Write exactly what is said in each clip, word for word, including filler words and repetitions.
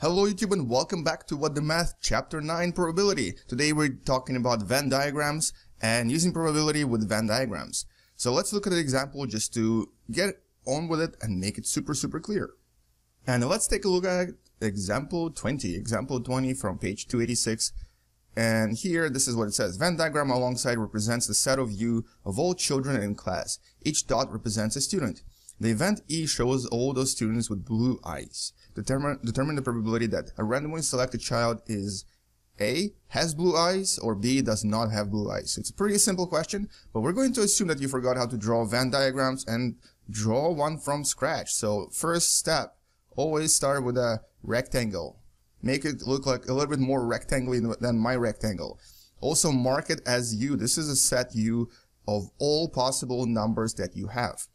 Hello YouTube and welcome back to What Da Math Chapter nine Probability. Today we're talking about Venn diagrams and using probability with Venn diagrams. So let's look at an example just to get on with it and make it super super clear. And let's take a look at example twenty. Example twenty from page two eighty-six. And here this is what it says. Venn diagram alongside represents the set of U of all children in class. Each dot represents a student. The event E shows all those students with blue eyes. Determine, determine the probability that a randomly selected child is A, has blue eyes, or B, does not have blue eyes. It's a pretty simple question, but we're going to assume that you forgot how to draw Venn diagrams and draw one from scratch. So first step, always start with a rectangle. Make it look like a little bit more rectangular than my rectangle. Also mark it as U. This is a set U of all possible numbers that you have.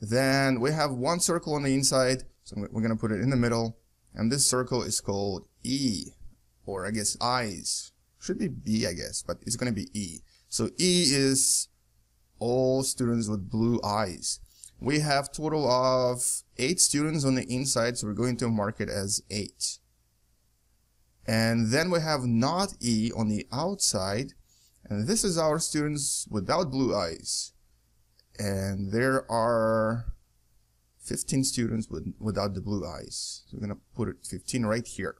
Then we have one circle on the inside, so we're going to put it in the middle, and this circle is called E, or I guess eyes. Should be B, I guess, but it's going to be E. So E is all students with blue eyes. We have total of eight students on the inside, so we're going to mark it as eight. And then we have not E on the outside, and this is our students without blue eyes. And there are fifteen students with, without the blue eyes. So we're going to put it fifteen right here.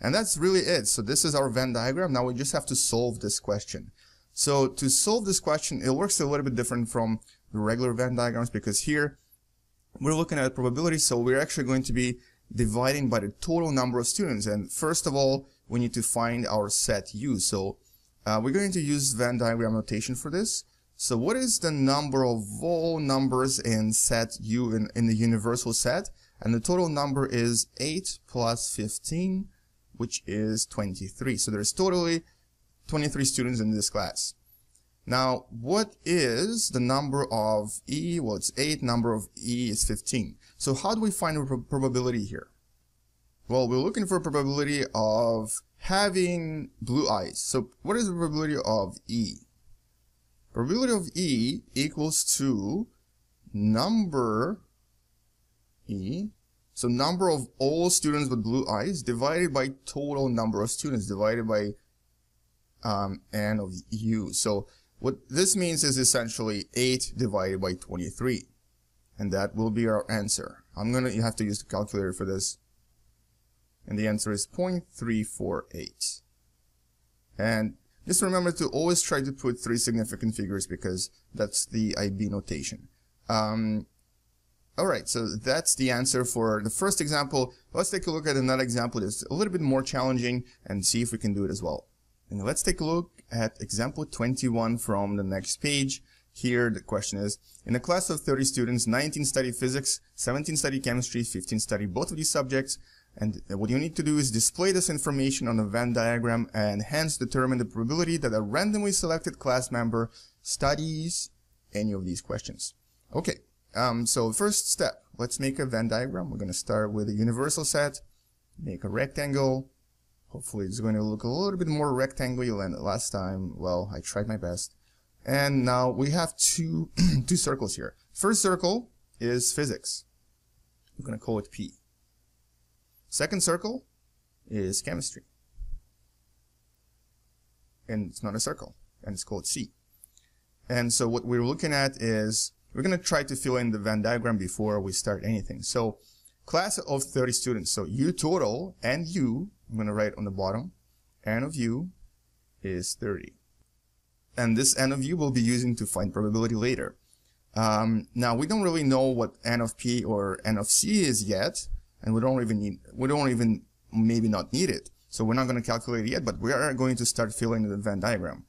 And that's really it. So this is our Venn diagram. Now we just have to solve this question. So to solve this question, it works a little bit different from the regular Venn diagrams because here we're looking at probability. So we're actually going to be dividing by the total number of students. And first of all, we need to find our set U. So uh, we're going to use Venn diagram notation for this. So what is the number of all numbers in set U in, in the universal set? And the total number is eight plus fifteen, which is twenty-three. So there's totally twenty-three students in this class. Now, what is the number of E? Well, it's eight, number of E is fifteen. So how do we find a prob- probability here? Well, we're looking for a probability of having blue eyes. So what is the probability of E? Probability of E equals to number E, so number of all students with blue eyes divided by total number of students divided by um, N of U. So what this means is essentially eight divided by twenty-three, and that will be our answer. I'm gonna you have to use the calculator for this, and the answer is zero point three four eight. And just remember to always try to put three significant figures because that's the I B notation. Um, Alright, so that's the answer for the first example. Let's take a look at another example that's a little bit more challenging and see if we can do it as well. And let's take a look at example twenty-one from the next page. Here the question is, in a class of thirty students, nineteen study physics, seventeen study chemistry, fifteen study both of these subjects. And what you need to do is display this information on a Venn diagram and hence determine the probability that a randomly selected class member studies any of these questions. Okay, um, so first step, let's make a Venn diagram. We're going to start with a universal set, make a rectangle. Hopefully it's going to look a little bit more rectangular than last time. Well, I tried my best. And now we have two, two circles here. First circle is physics. We're going to call it P. Second circle is chemistry, and it's not a circle, and it's called C. And so what we're looking at is, we're going to try to fill in the Venn diagram before we start anything. So class of thirty students, so U total and U, I'm going to write on the bottom, N of U is thirty. And this N of U we'll be using to find probability later. Um, now we don't really know what N of P or N of C is yet. And we don't even need, we don't even, maybe not need it. So we're not going to calculate it yet, but we are going to start filling the Venn diagram.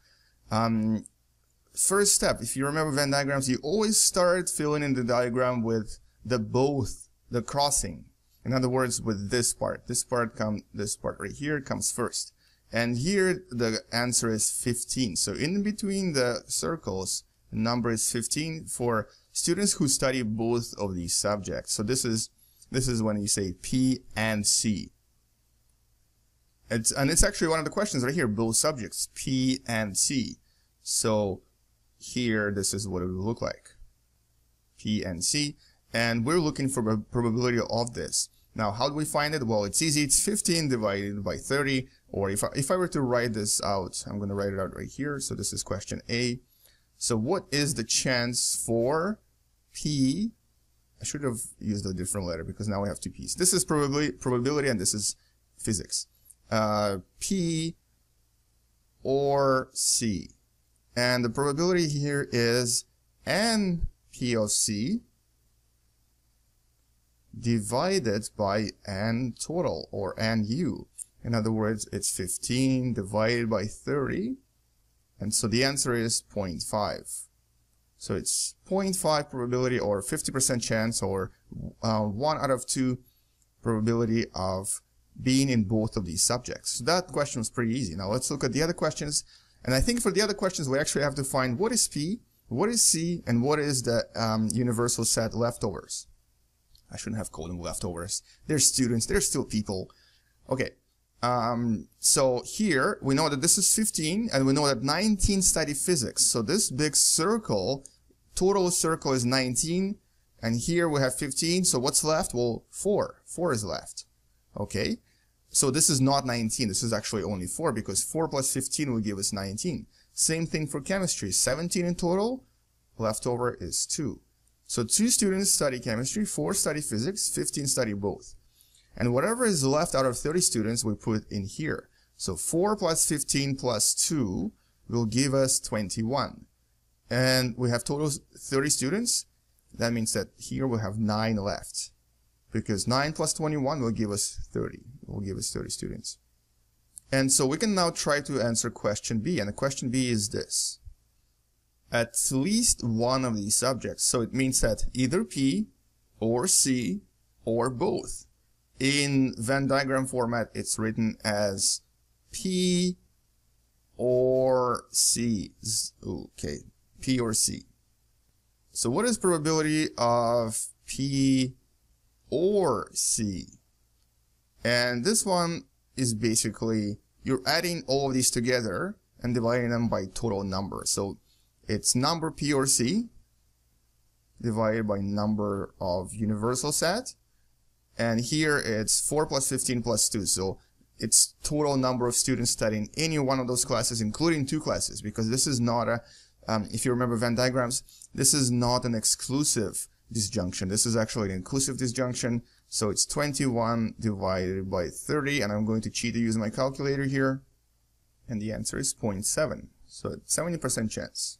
Um, first step, if you remember Venn diagrams, you always start filling in the diagram with the both, the crossing. In other words, with this part. This part comes, this part right here comes first. And here the answer is fifteen. So in between the circles, the number is fifteen for students who study both of these subjects. So this is This is when you say P and C. It's, and it's actually one of the questions right here, both subjects, P and C. So here, this is what it will look like, P and C. And we're looking for a probability of this. Now, how do we find it? Well, it's easy. It's fifteen divided by thirty. Or if I, if I were to write this out, I'm going to write it out right here. So this is question A. So what is the chance for P? I should have used a different letter because now we have two P's. This is probably probability and this is physics. Uh, P or C. And the probability here is N P of C divided by N total or N U. In other words, it's fifteen divided by thirty. And so the answer is zero point five. So it's zero point five probability or fifty percent chance or uh, one out of two probability of being in both of these subjects. So that question was pretty easy. Now let's look at the other questions. And I think for the other questions, we actually have to find what is P, what is C, and what is the um, universal set leftovers. I shouldn't have called them leftovers. They're students. They're still people. Okay. Um, so here we know that this is fifteen and we know that nineteen study physics. So this big circle, total circle is nineteen. And here we have fifteen. So what's left? Well, four. four is left. Okay. So this is not nineteen. This is actually only four because four plus fifteen will give us nineteen. Same thing for chemistry. seventeen in total. Leftover is two. So two students study chemistry, four study physics, fifteen study both. And whatever is left out of thirty students, we put in here. So four plus fifteen plus two will give us twenty-one. And we have total thirty students. That means that here we have nine left. Because nine plus twenty-one will give us thirty. Will give us thirty students. And so we can now try to answer question B. And the question B is this. At least one of these subjects. So it means that either P or C or both. In Venn diagram format, it's written as P or C. Okay, P or C. So what is probability of P or C? And this one is basically, you're adding all of these together and dividing them by total number. So it's number P or C divided by number of universal set. And here it's four plus fifteen plus two. So it's total number of students studying any one of those classes, including two classes, because this is not a, um, if you remember Venn diagrams, this is not an exclusive disjunction. This is actually an inclusive disjunction. So it's twenty-one divided by thirty. And I'm going to cheat to use my calculator here. And the answer is zero point seven. So it's seventy percent chance.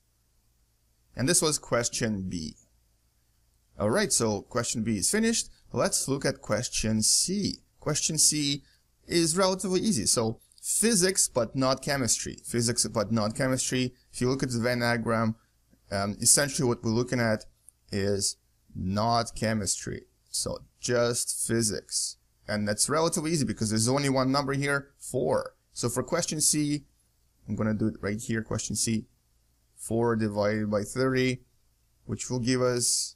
And this was question B. All right, so question B is finished. Let's look at question C. Question C is relatively easy. So physics, but not chemistry. Physics, but not chemistry. If you look at the Venn diagram, um, essentially what we're looking at is not chemistry. So just physics. And that's relatively easy because there's only one number here, four. So for question C, I'm going to do it right here. Question C, four divided by thirty, which will give us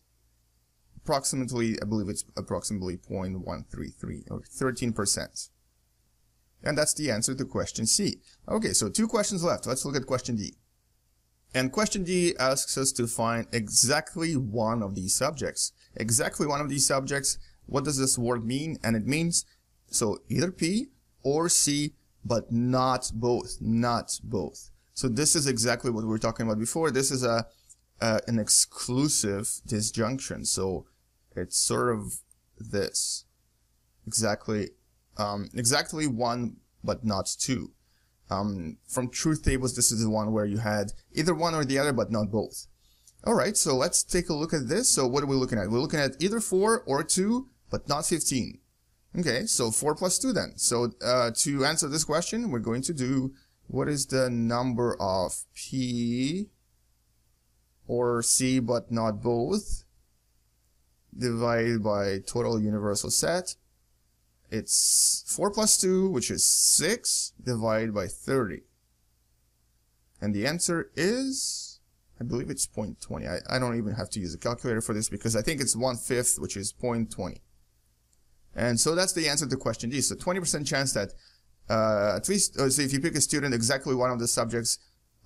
approximately, I believe it's approximately zero point one three three or thirteen percent. And that's the answer to question C. Okay, so two questions left. Let's look at question D. And question D asks us to find exactly one of these subjects. Exactly one of these subjects. What does this word mean? And it means, so either P or C, but not both, not both. So this is exactly what we were talking about before. This is a, uh, an exclusive disjunction. So it's sort of this, exactly, um, exactly one, but not two. Um, from truth tables, this is the one where you had either one or the other, but not both. All right, so let's take a look at this. So what are we looking at? We're looking at either four or two, but not fifteen. Okay, so four plus two then. So uh, to answer this question, we're going to do what is the number of P or C, but not both, divided by total universal set. It's four plus two, which is six, divided by thirty. And the answer is, I believe it's zero point two zero. I, I don't even have to use a calculator for this because I think it's one fifth, which is zero point two zero. And so that's the answer to question D. So twenty percent chance that uh, at least, uh, so if you pick a student, exactly one of the subjects,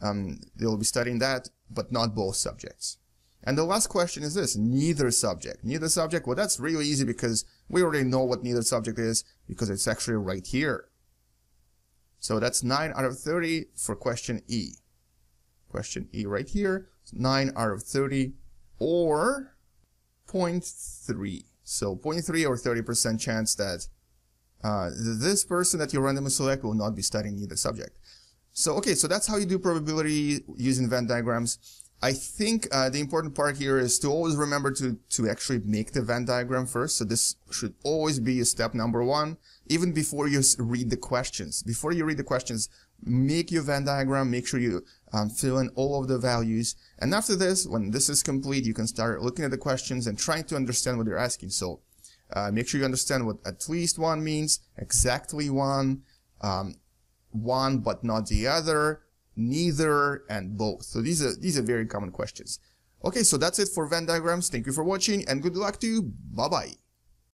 um, they'll be studying that, but not both subjects. And the last question is this, neither subject. Neither subject, well, that's really easy because We already know what needed subject is because it's actually right here. So that's nine out of thirty for question E. Question E right here, nine out of thirty or zero point three. So zero point three or thirty percent chance that uh, this person that you randomly select will not be studying either subject. So, okay, so that's how you do probability using Venn diagrams. I think uh, the important part here is to always remember to, to actually make the Venn diagram first. So this should always be step number one, even before you read the questions. Before you read the questions, make your Venn diagram, make sure you um, fill in all of the values. And after this, when this is complete, you can start looking at the questions and trying to understand what they're asking. So uh, make sure you understand what at least one means, exactly one, um, one but not the other, neither, and both. So these are these are very common questions. Okay, so that's it for Venn diagrams. Thank you for watching and good luck to you. Bye bye.